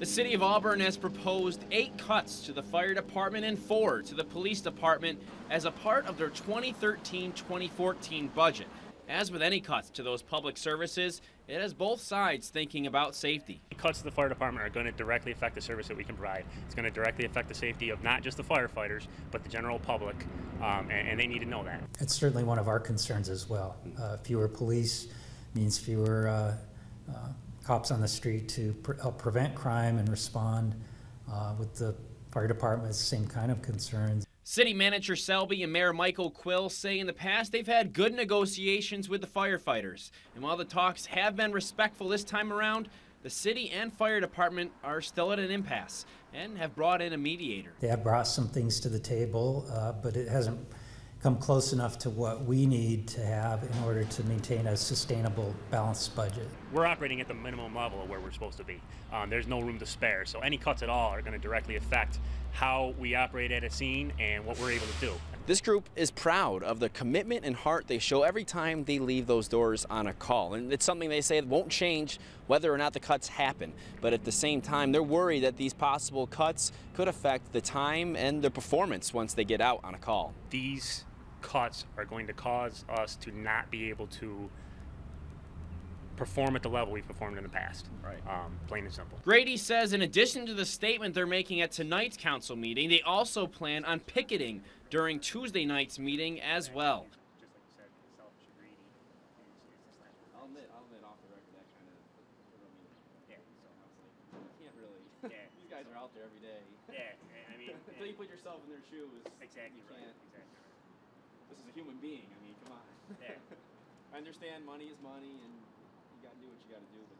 The city of Auburn has proposed 8 cuts to the fire department and 4 to the police department as a part of their 2013-2014 budget. As with any cuts to those public services, it has both sides thinking about safety. The cuts to the fire department are going to directly affect the service that we can provide. It's going to directly affect the safety of not just the firefighters, but the general public, and they need to know that. It's certainly one of our concerns as well. Fewer police means fewer cops on the street to help prevent crime and respond. With the fire department, it's the same kind of concerns. City Manager Selby and Mayor Michael Quill say in the past they've had good negotiations with the firefighters. And while the talks have been respectful this time around, the city and fire department are still at an impasse and have brought in a mediator. They have brought some things to the table, but it hasn't come close enough to what we need to have in order to maintain a sustainable, balanced budget. We're operating at the minimum level of where we're supposed to be. There's no room to spare, so any cuts at all are going to directly affect how we operate at a scene and what we're able to do. This group is proud of the commitment and heart they show every time they leave those doors on a call, and it's something they say won't change whether or not the cuts happen. But at the same time, they're worried that these possible cuts could affect the time and the performance once they get out on a call. These cuts are going to cause us to not be able to perform at the level we've performed in the past, right. Plain and simple. Grady says in addition to the statement they're making at tonight's council meeting, they also plan on picketing during Tuesday night's meeting as well. These guys are out there every day. Yeah, I mean, until you put yourself in their shoes. Exactly, you can't. Right. Exactly. This is a human being. I mean, come on. Yeah. I understand money is money, and you got to do what you got to do. But